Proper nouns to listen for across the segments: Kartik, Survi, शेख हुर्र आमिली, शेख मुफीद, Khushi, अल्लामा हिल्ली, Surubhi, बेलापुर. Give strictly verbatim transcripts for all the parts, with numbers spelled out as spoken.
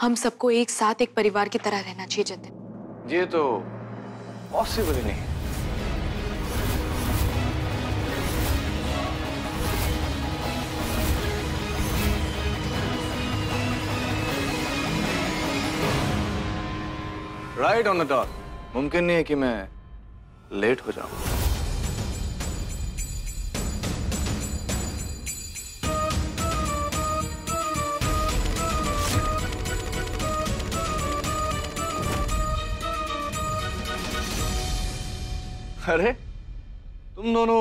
हम सबको एक साथ एक परिवार की तरह रहना चाहिए जतिन। ये तो पॉसिबल ही नहीं। Right on the dot. मुमकिन नहीं है कि मैं लेट हो जाऊं। अरे तुम दोनों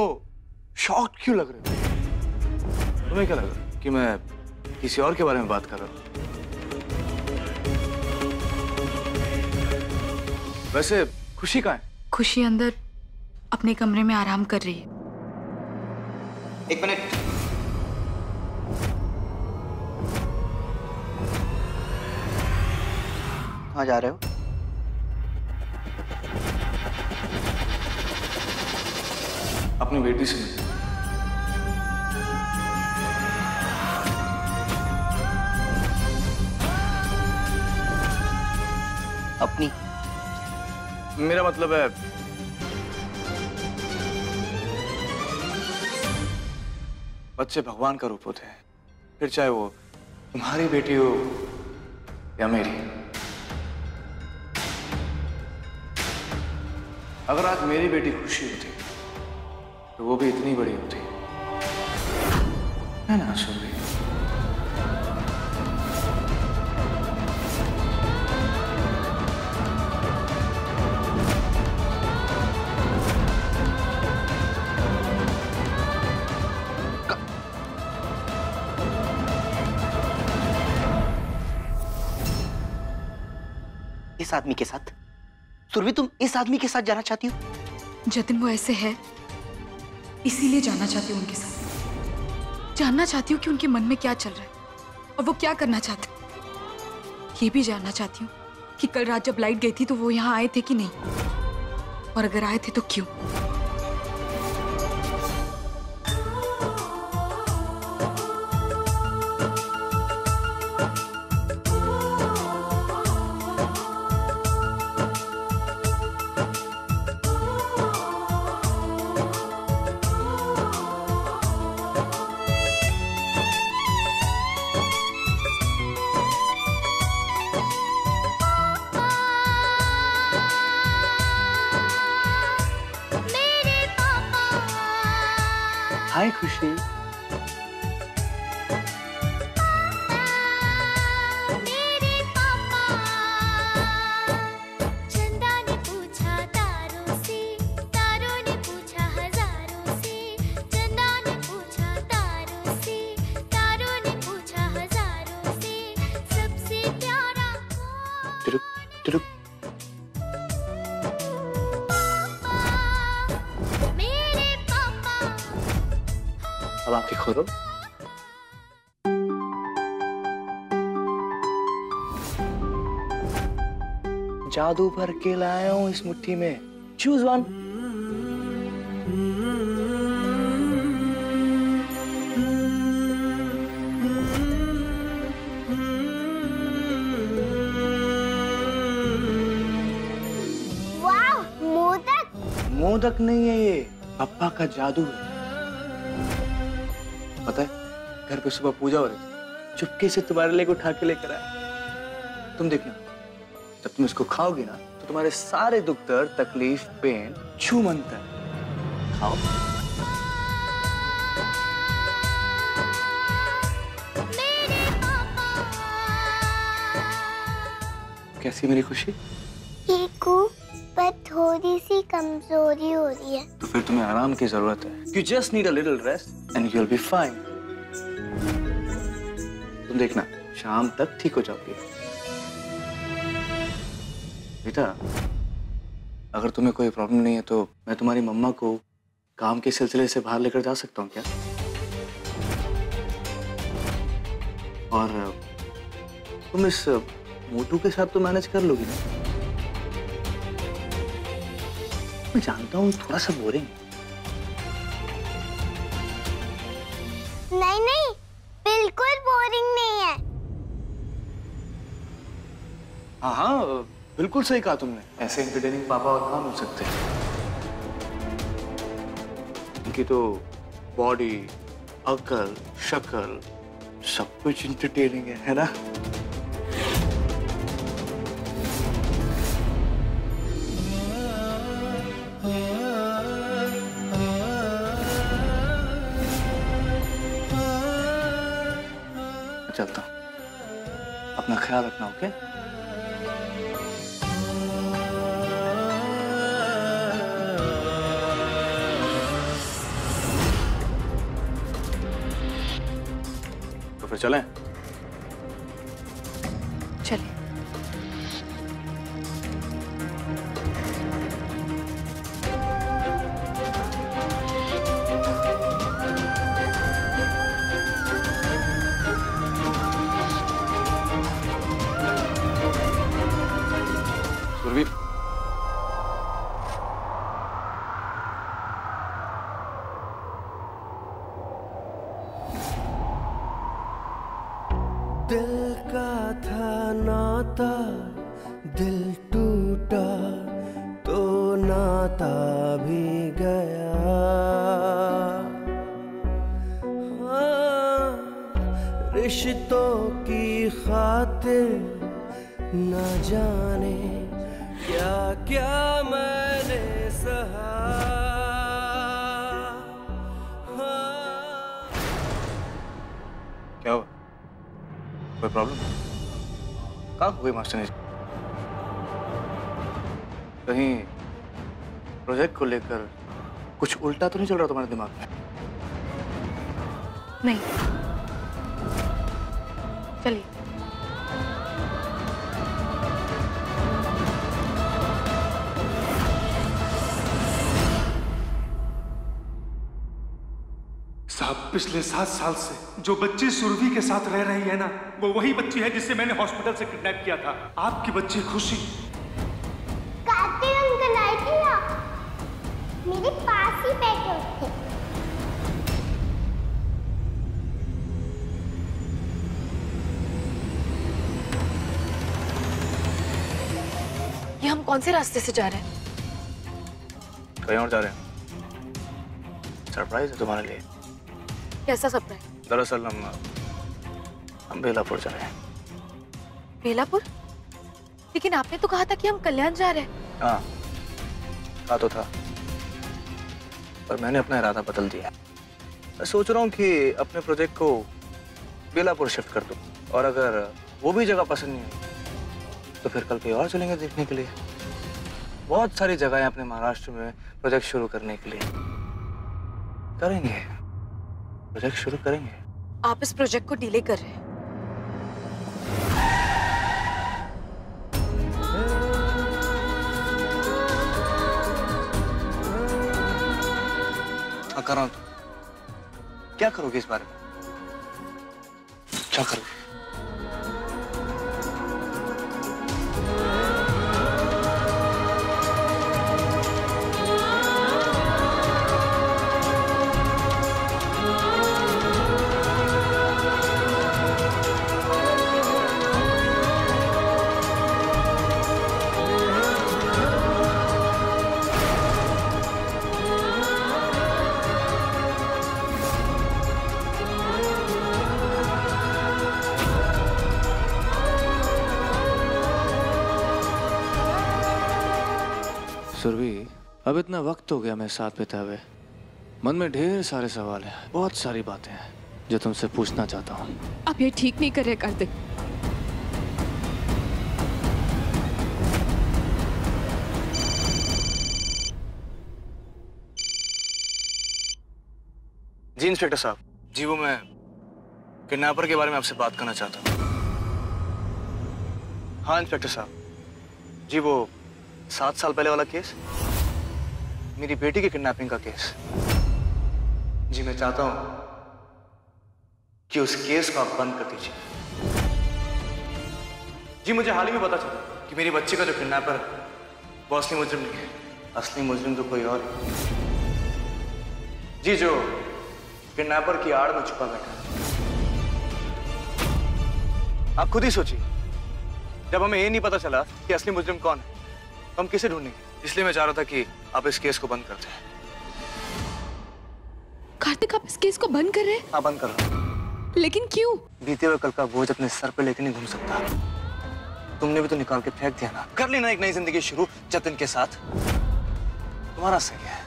शॉक्ड क्यों लग रहे हो? तुम्हें क्या लग रहा है कि मैं किसी और के बारे में बात कर रहा हूँ? वैसे खुशी कहाँ है? खुशी अंदर अपने कमरे में आराम कर रही है। एक मिनट। कहाँ जा रहे हो? अपनी बेटी से मिलने। अपनी? मेरा मतलब है बच्चे भगवान का रूप होते हैं, फिर चाहे वो तुम्हारी बेटी हो या मेरी। अगर आज मेरी बेटी खुशी होती तो वो भी इतनी बड़ी होती है ना सुरभि? इस आदमी के साथ सुरभि, तुम इस आदमी के साथ जाना चाहती हो? जतिन वो ऐसे है इसीलिए जाना चाहती हूँ उनके साथ। जानना चाहती हूँ कि उनके मन में क्या चल रहा है और वो क्या करना चाहते हैं। ये भी जानना चाहती हूँ कि कल रात जब लाइट गई थी तो वो यहाँ आए थे कि नहीं, और अगर आए थे तो क्यों। हाय खुशी। अब आंखें खोलो। जादू भर के लाया हूं इस मुट्ठी में। Choose one. वाह, मोदक। मोदक नहीं है ये, पप्पा का जादू है। पता है घर पे सुबह पूजा हो रही थी, चुपके से तुम्हारे लिए उठा के लेकर आया। तुम देखना जब तुम इसको खाओगी ना तो तुम्हारे सारे दुख दर्द तकलीफ पेन छू मंतर। खाओ। कैसी मेरी खुशी? थोड़ी सी कमजोरी हो रही है। तो फिर तुम्हें आराम की जरूरत है। You just need a little rest and you'll be fine. तुम देखना शाम तक ठीक हो जाओगी। बेटा अगर तुम्हें कोई प्रॉब्लम नहीं है तो मैं तुम्हारी मम्मा को काम के सिलसिले से बाहर लेकर जा सकता हूँ क्या? और तुम इस मोटू के साथ तो मैनेज कर लोगी ना? मैं जानता हूँ थोड़ा सा बोरिंग। नहीं नहीं बिल्कुल बोरिंग नहीं है। हाँ हाँ बिल्कुल सही कहा तुमने, ऐसे इंटरटेनिंग पापा और कौन हो सकते हैं। उनकी तो बॉडी, अकल, शक्ल सब कुछ इंटरटेनिंग है, है ना। चलता हूं, अपना ख्याल रखना। ओके तो फिर चलें। चलें। कहीं प्रोजेक्ट को लेकर कुछ उल्टा तो नहीं चल रहा तुम्हारे दिमाग में? नहीं। चलिए। साहब, पिछले सात साल से जो बच्ची सुरभि के साथ रह रही है ना, वो वही बच्ची है जिसे मैंने हॉस्पिटल से किडनैप किया था। आपकी बच्ची खुशी। मेरे पास ही बैठे थे। ये हम कौन से रास्ते से जा रहे हैं? कहीं और जा रहे हैं। सरप्राइज है तुम्हारे लिए। कैसा सरप्राइज? दरअसल हम हम बेलापुर जा रहे हैं। बेलापुर? लेकिन आपने तो कहा था कि हम कल्याण जा रहे हैं। हाँ, कहा तो था, पर मैंने अपना इरादा बदल दिया। मैं सोच रहा हूँ कि अपने प्रोजेक्ट को बेलापुर शिफ्ट कर दूँ, और अगर वो भी जगह पसंद नहीं है तो फिर कल कहीं और चलेंगे देखने के लिए। बहुत सारी जगह है अपने महाराष्ट्र में प्रोजेक्ट शुरू करने के लिए। करेंगे, प्रोजेक्ट शुरू करेंगे। आप इस प्रोजेक्ट को डिले कर रहे हैं। कर रहा हूं, क्या करोगे इस बारे में? क्या करोगे? सुरवी, अब इतना वक्त हो गया मैं साथ बिताए हुए। मन में ढेर सारे सवाल हैं, बहुत सारी बातें हैं जो तुमसे पूछना चाहता हूँ। आप ये ठीक नहीं कर रहे कार्तिक। जी इंस्पेक्टर साहब। जी वो मैं किडनैपर के बारे में आपसे बात करना चाहता हूँ। हाँ इंस्पेक्टर साहब। जी वो सात साल पहले वाला केस, मेरी बेटी की किडनैपिंग का केस। जी मैं चाहता हूं कि उस केस को आप बंद कर दीजिए। जी मुझे हाल ही में पता चला कि मेरी बच्ची का जो किडनैपर है वो असली मुजरिम नहीं है। असली मुजरिम तो कोई और है। जी जो किडनैपर की आड़ में छुपा बैठा। आप खुद ही सोचिए, जब हमें ये नहीं पता चला कि असली मुजरिम कौन है तो हम किसे ढूंढेंगे। इसलिए मैं चाह रहा था कि आप इस केस को बंद कर दें। कार्तिक, आप इस केस को बंद कर रहे हैं? हाँ, बंद कर रहा हूँ। लेकिन क्यों? बीते हुए कल का बोझ अपने सर पे लेकर नहीं घूम सकता। तुमने भी तो निकाल के फेंक दिया ना। कर लेना एक नई जिंदगी शुरू जतन के साथ। तुम्हारा सही है,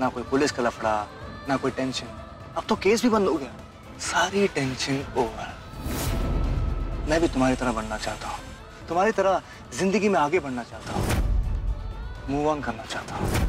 ना कोई पुलिस का लफड़ा, ना कोई टेंशन। अब तो केस भी बंद हो गया, सारी टेंशन ओवर। मैं भी तुम्हारी तरह बनना चाहता हूँ, तुम्हारी तरह जिंदगी में आगे बढ़ना चाहता हूँ, मूव ऑन करना चाहता हूँ।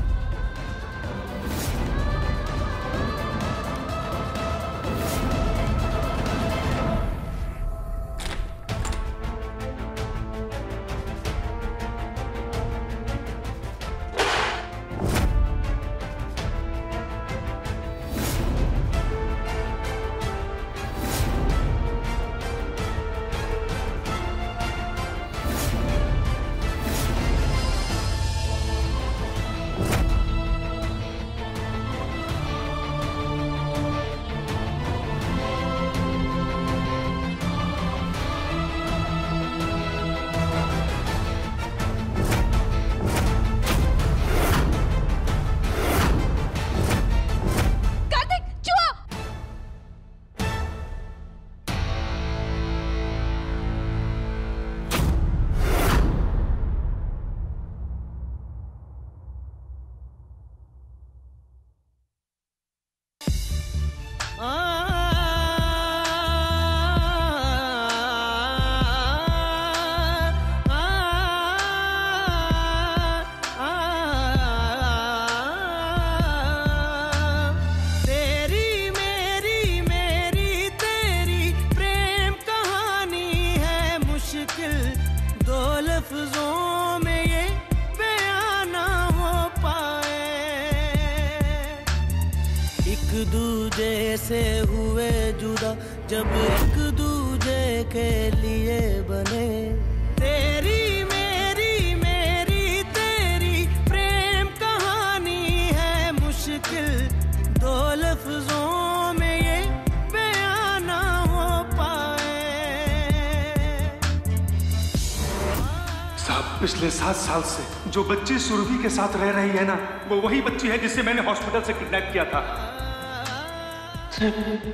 पिछले सात साल से जो बच्ची सुरभि के साथ रह रही है ना, वो वही बच्ची है जिसे मैंने हॉस्पिटल से किडनैप किया था।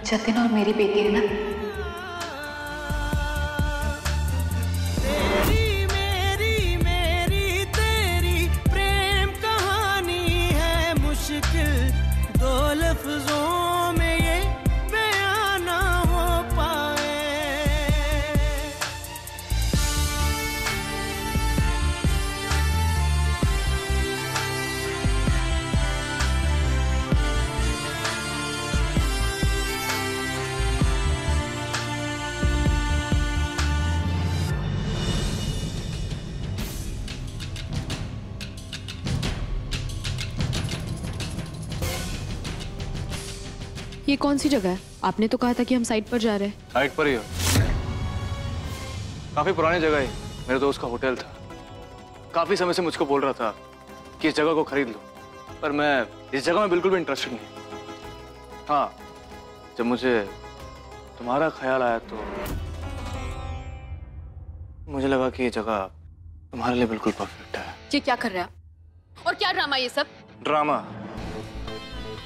जतिन और मेरी बेटी है ना। तेरी मेरी मेरी तेरी प्रेम कहानी है मुश्किल, दो लफ्जों में ये बयां ना हो पाए। ये कौन सी जगह है? आपने तो कहा था कि हम साइट पर जा रहे हैं। साइट पर ही हो। काफी पुरानी जगह है, मेरे दोस्त का होटल था। काफी समय से मुझको बोल रहा था कि इस जगह को खरीद लो, पर मैं इस जगह में बिल्कुल भी इंटरेस्टेड नहीं। हाँ, जब मुझे तुम्हारा ख्याल आया तो मुझे लगा कि ये जगह तुम्हारे लिए बिल्कुल परफेक्ट है। ये क्या कर रहे हैं आप? और क्या ड्रामा ये सब? ड्रामा?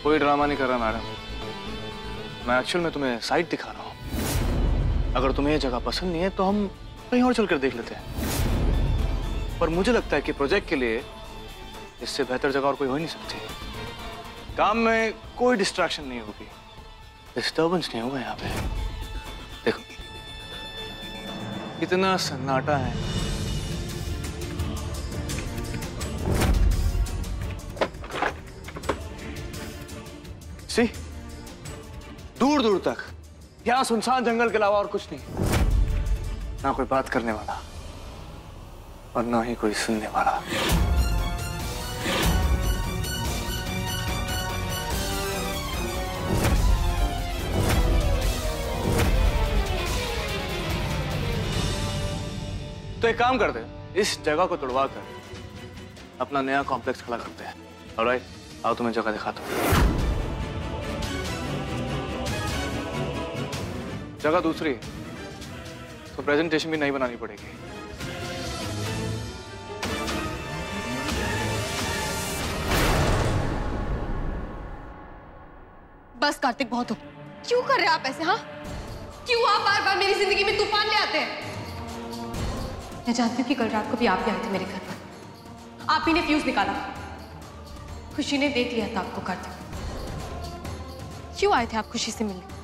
कोई ड्रामा नहीं कर रहा मैडम, मैं एक्चुअल में तुम्हें साइट दिखा रहा हूँ। अगर तुम्हें ये जगह पसंद नहीं है तो हम कहीं और चलकर देख लेते हैं, पर मुझे लगता है कि प्रोजेक्ट के लिए इससे बेहतर जगह और कोई हो ही नहीं सकती। काम में कोई डिस्ट्रैक्शन नहीं होगी, डिस्टर्बेंस नहीं होगा यहाँ पे। देखो कितना सन्नाटा है। सी? दूर दूर तक यहाँ सुनसान जंगल के अलावा और कुछ नहीं, ना कोई बात करने वाला और ना ही कोई सुनने वाला। तो एक काम करते हैं, इस जगह को तुड़वा कर अपना नया कॉम्प्लेक्स खड़ा करते हैं। ऑलराइट, आओ तुम्हें जगह दिखाता हूँ। जगह दूसरी है तो प्रेजेंटेशन भी नहीं बनानी पड़ेगी। बस कार्तिक बहुत हो। क्यों कर रहे आप ऐसे? हाँ, क्यों आप बार बार मेरी जिंदगी में तूफान ले आते हैं? मैं जानती हूँ कि कल रात को भी आप ही आए थे मेरे घर पर। आप ही ने फ्यूज निकाला। खुशी ने देख लिया था आपको। कार्तिक, क्यों आए थे आप खुशी से मिलने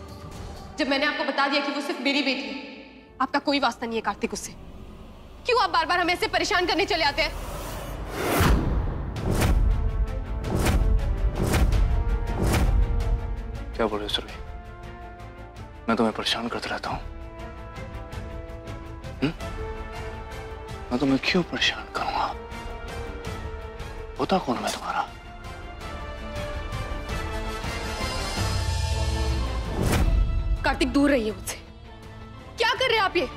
जब मैंने आपको बता दिया कि वो सिर्फ मेरी बेटी है? आपका कोई वास्ता नहीं है कार्तिक उससे। क्यों आप बार बार हमें ऐसे परेशान करने चले आते हैं? क्या बोल रहे हो सुरभि? मैं तुम्हें परेशान करता रहता हूँ? मैं तुम्हें क्यों परेशान करूंगा? होता कौन मैं तुम्हारा? कार्तिक, दूर रहिए मुझसे। क्या कर रहे हैं आप ये?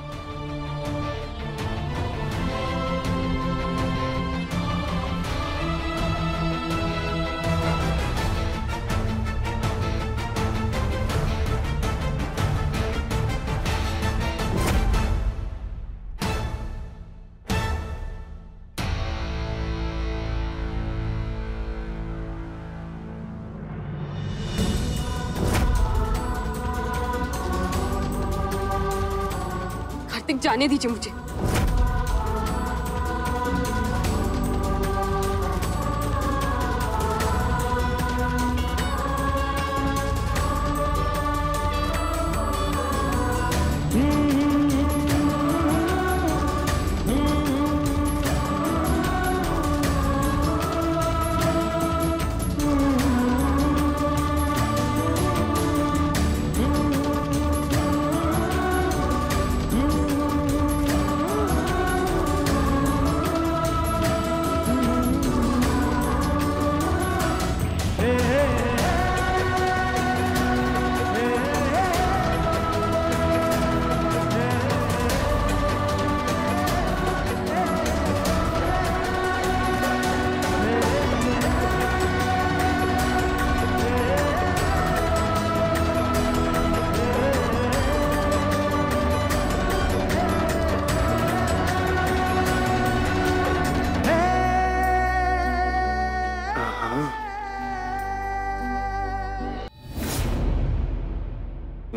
जाने दीजिए मुझे।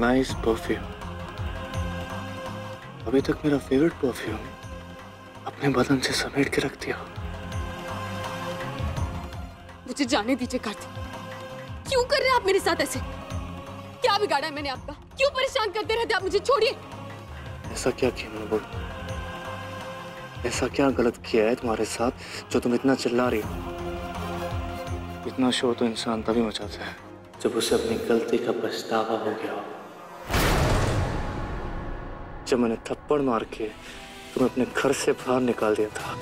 Nice perfume. अभी तक मेरा फेवरेट परफ्यूम अपने बदन से समेट के रख दिया। मुझे जाने दीजिए कार्तिक। क्यों कर रहे हैं आप मेरे साथ ऐसे? क्या बिगाड़ा है मैंने आपका? क्यों परेशान करते रहते आप मुझे? छोड़िए। ऐसा क्या किया मैंने बोल? ऐसा क्या गलत किया है तुम्हारे साथ जो तुम इतना चिल्ला रही हो? इतना शोर तो इंसान तभी मचाता है जब उसे अपनी गलती का पछतावा हो गया। जब मैंने थप्पड़ मार के तुम्हें अपने घर से बाहर निकाल दिया था,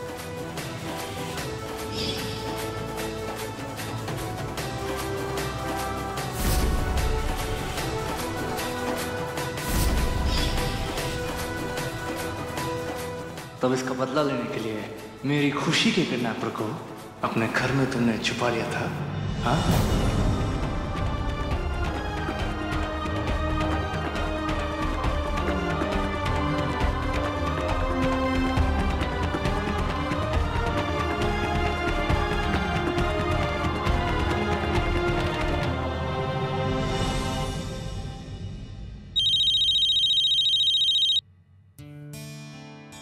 तब इसका बदला लेने के लिए मेरी खुशी के किडनैपर को अपने घर में तुमने छुपा लिया था। हाँ,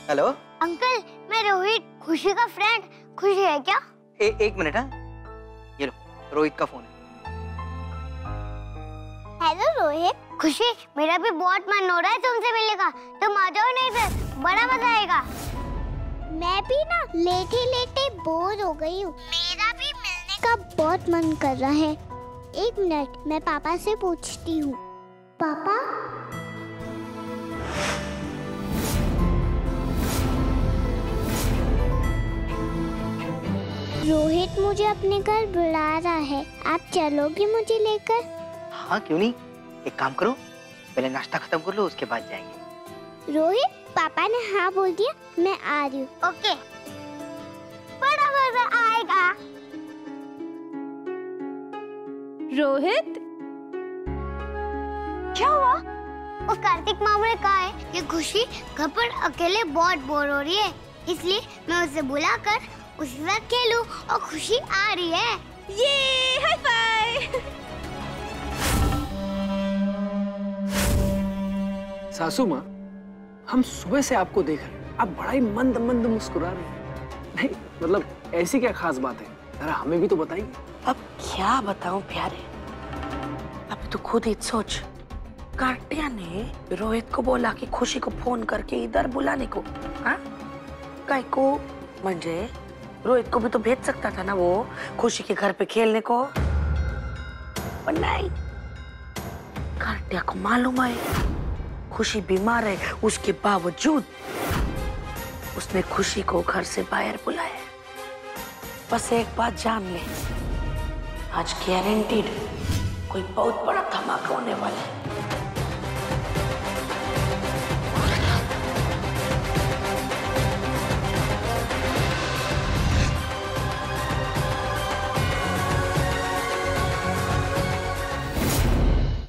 हेलो अंकल, मैं रोहित, खुशी का फ्रेंड। खुशी है क्या? ए, एक मिनट। हाँ, ये लो, रोहित का फोन है। हेलो रोहित। खुशी, मेरा भी बहुत मन हो रहा है तुमसे मिलने का। तुम आ जाओ नहीं फिर बड़ा मजा आएगा। मैं भी ना लेटे लेटे बोर हो गई हूँ। मेरा भी मिलने का बहुत मन कर रहा है। एक मिनट, मैं पापा से पूछती हूँ। पापा, रोहित मुझे अपने घर बुला रहा है, आप चलोगे मुझे लेकर? हाँ, क्यों नहीं। एक काम करो, पहले नाश्ता खत्म कर लो, उसके बाद जाएंगे। रोहित, पापा ने हाँ बोल दिया। मैं आ रही हूँ। ओके, बड़ा मजा आएगा। रोहित, क्या हुआ? उस कार्तिक मामा ने कहा है कि खुशी घर पर अकेले बहुत बोर हो रही है, इसलिए मैं उसे बुलाकर उसके साथ खेलूं। और खुशी आ रही है। ये हाय फाय। सासू माँ, हम सुबह से आपको देख रहे हैं, आप बड़ा ही मंद मंद मुस्कुरा रहे हैं। नहीं मतलब ऐसी क्या खास बात है, जरा हमें भी तो बताइए। अब क्या बताऊं प्यारे, अब तो खुद ही सोच। कार्तिया ने रोहित को बोला कि खुशी को फोन करके इधर बुलाने को, हाँ काय को मंजे रोहित को भी तो भेज सकता था ना वो खुशी के घर पे खेलने को, पर नहीं, कार्तिया को मालूम है खुशी बीमार है, उसके बावजूद उसने खुशी को घर से बाहर बुलाया। बस एक बात जान ले, आज गारंटीड कोई बहुत बड़ा धमाका होने वाला है।